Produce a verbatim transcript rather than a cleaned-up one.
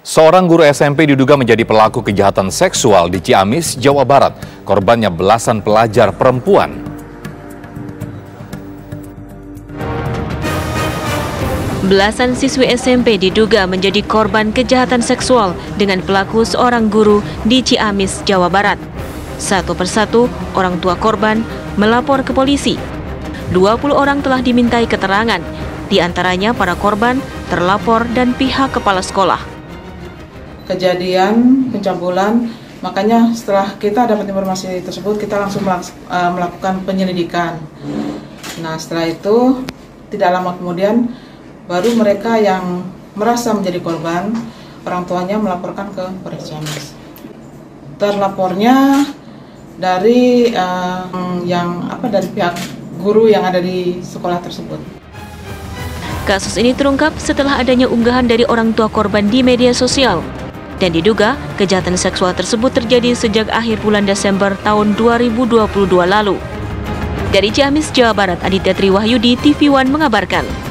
Seorang guru S M P diduga menjadi pelaku kejahatan seksual di Ciamis, Jawa Barat. Korbannya belasan pelajar perempuan. Belasan siswi S M P diduga menjadi korban kejahatan seksual dengan pelaku seorang guru di Ciamis, Jawa Barat. Satu persatu, orang tua korban melapor ke polisi. dua puluh orang telah dimintai keterangan, di antaranya para korban, terlapor, dan pihak kepala sekolah. Kejadian pencabulan, makanya setelah kita dapat informasi tersebut kita langsung melaks, uh, melakukan penyelidikan. Nah, setelah itu tidak lama kemudian baru mereka yang merasa menjadi korban, orang tuanya melaporkan ke Polres Ciamis. Terlapornya dari uh, yang apa dari pihak guru yang ada di sekolah tersebut. Kasus ini terungkap setelah adanya unggahan dari orang tua korban di media sosial. Dan diduga kejahatan seksual tersebut terjadi sejak akhir bulan Desember tahun dua ribu dua puluh dua lalu. Dari Ciamis, Jawa Barat, Aditya Triwahyudi, T V One mengabarkan.